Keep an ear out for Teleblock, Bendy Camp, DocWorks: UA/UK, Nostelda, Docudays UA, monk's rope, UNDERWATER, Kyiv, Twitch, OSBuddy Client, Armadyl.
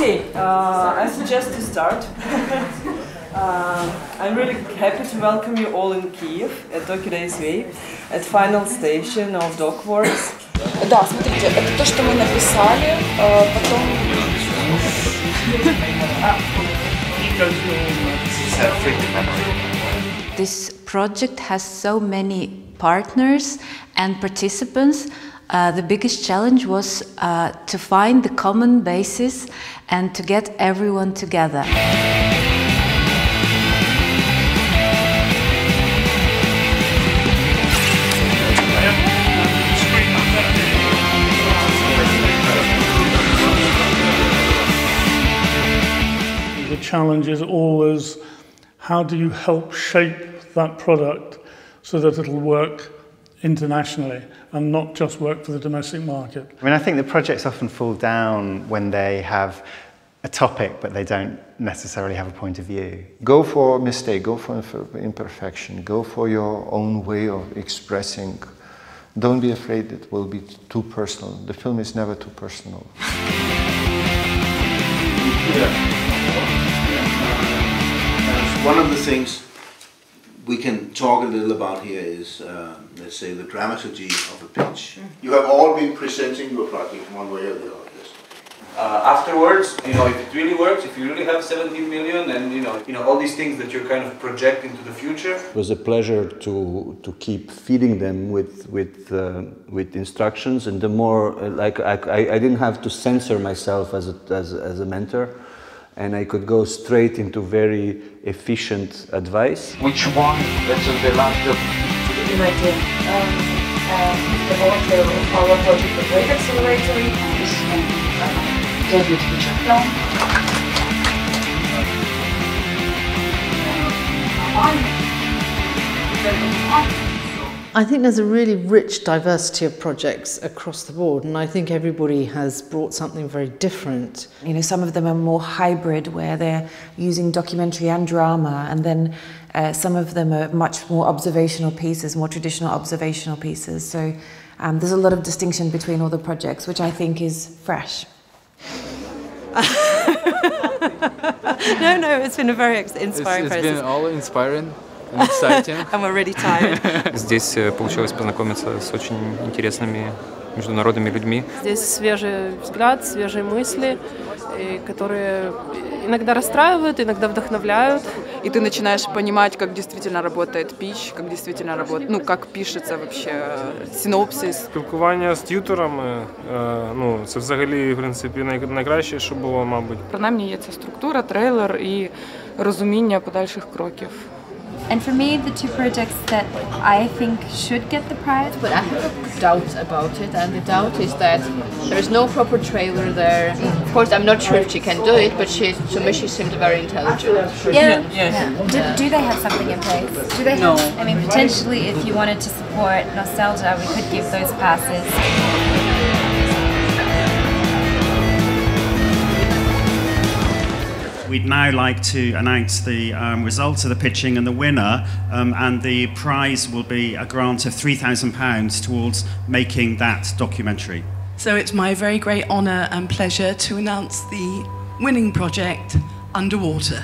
Okay, I suggest to start. I'm really happy to welcome you all in Kyiv at Docudays UA, at final station of DocWorks. Да, смотрите, это то, что мы написали, потом. This project has so many partners and participants. The biggest challenge was to find the common basis and to get everyone together. The challenge is always, how do you help shape that product so that it'll work internationally and not just work for the domestic market? I mean, I think the projects often fall down when they have a topic but they don't necessarily have a point of view. Go for mistake, go for imperfection, go for your own way of expressing. Don't be afraid it will be too personal. The film is never too personal. Yeah. One of the things we can talk a little about here is, let's say, the dramaturgy of a pitch. You have all been presenting your project one way or the other. Afterwards, you know, if it really works, if you really have 17 million and, you know, all these things that you're kind of projecting to the future. It was a pleasure to keep feeding them with instructions, and the more, like, I didn't have to censor myself as a mentor. And I could go straight into very efficient advice. Which one? That's the last of good idea. The water of our project, the weight accelerator, is debut feature film. I think there's a really rich diversity of projects across the board, and I think everybody has brought something very different. You know, some of them are more hybrid, where they're using documentary and drama, and then some of them are much more observational pieces, more traditional observational pieces. So there's a lot of distinction between all the projects, which I think is fresh. No, it's been a very inspiring process. It's been all inspiring. And we're really tired. Здесь получилось познакомиться с очень интересными международными людьми. Здесь свежий взгляд, свежие мысли, которые иногда расстраивают, иногда вдохновляют. И ты начинаешь понимать, как действительно работает пич, как действительно работает, ну, как пишется вообще синопсис. Спілкування з т'ютором, ну, це взагалі, в принципі, найкраще, що було, мабуть. Принаймні є ця структура, трейлер і розуміння подальших кроків. And for me, the two projects that I think should get the prize, but I have doubts about it, and the doubt is that there is no proper trailer there. Of course, I'm not sure if she can do it, but she, to me, she seemed very intelligent. Yeah. Yeah. Do they have something in place? Do they? No. I mean, potentially, if you wanted to support Nostelda, we could give those passes. We'd now like to announce the results of the pitching and the winner, and the prize will be a grant of £3,000 towards making that documentary. So it's my very great honour and pleasure to announce the winning project, Underwater.